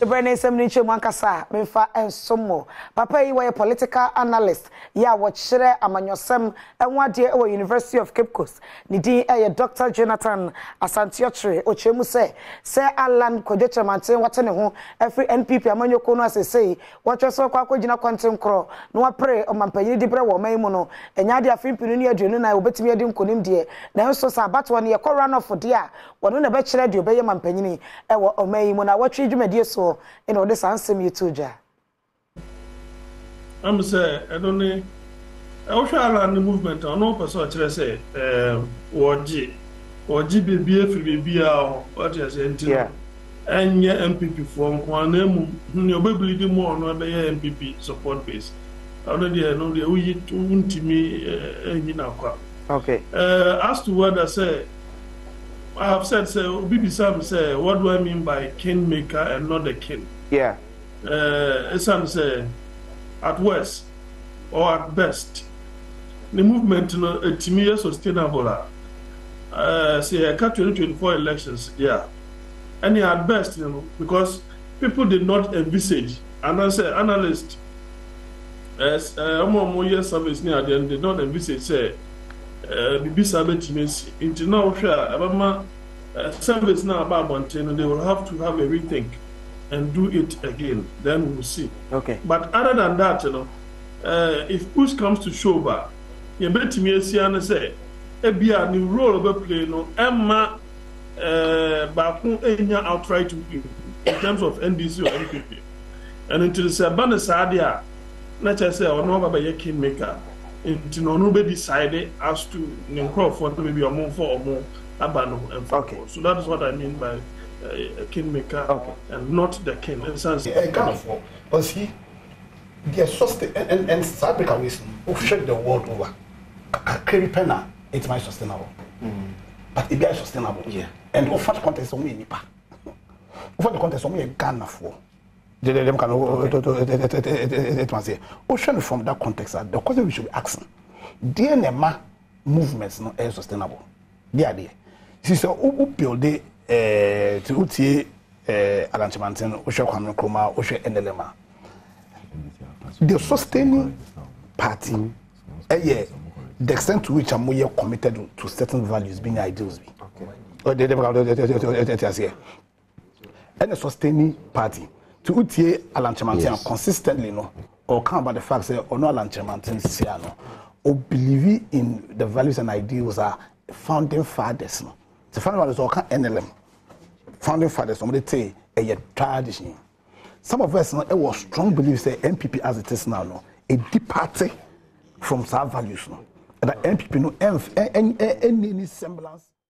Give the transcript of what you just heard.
The brain is a miniature Mancasa, Minfa, and some more. Papa, you were a political analyst. Yeah, what Shire among your Sam and 1 year over University of Cape Coast. Nidi, a Dr. Jonathan Asantiotre, Ochemuse, Sir Alan Kyerematen, what any home, every NPP among your corners, they say, what your so called Jina Quantum Crow, no pray or Mampay de Brew or Maymono, and Yadia Fimpinia Junina, obey me a dim conim dear. Now, so Sabat 1 year, Coran of Dia, one on a bachelor, you obey Mampany, or Maymona, what you may dear so. In order to answer you too, Jah. I'm saying, I don't know. I also have a movement. I know person actually say, "Oji BBF or what is it?" Yeah. And your MPP form, one name, you probably do more on your MPP support base. I don't know. The we don't me in our okay. As to what I say. I have said, so BB Sam say, what do I mean by king maker and not the king? Yeah. Sam say, at worst or at best, the movement, you know, it's mere sustainable. Say, I got 2024 elections, yeah. And yeah, at best, you know, because people did not envisage, and I say, analysts, as more year service near them, did not envisage, say, BB Sabbath means into now service now about Montana, they will have to have a rethink and do it again. Then we'll see. Okay. But other than that, you know, if push comes to show back, you bet me say a new role of a play no Emma Bakun outright in terms of NDC or NPP. And into the Sabana Sadia, not just say or no by a kingmaker. Into nobody decided as to Ninkrof maybe a month or more about okay. So that is what I mean by a kingmaker okay. And not the king. But see, they are sustain and South Africa will shake the world over. Keripena, it's my sustainable, but it is sustainable. Yeah. And over the contest only Nipa, over the contest only Ghana for. Them can ocean from that context, the question we should be asking. DNA movements no are sustainable. They are there. Since we build the Uti Alan Kyerematen, Osha Kwame Nkrumah, Osha NLM, the sustaining party, the extent to which we are committed to certain values, being ideals, and the sustaining party. To Uti Alan Kyerematen consistently, no, or come about the fact that or no Alan Kyerematen, or believe in the values and ideals are founding fathers. No, the founding fathers or can NLM, founding fathers. Somebody say a tradition. Some of us, no, it was strong beliefs that MPP as it is now, no, a departure from our values, no, and that MPP no any semblance.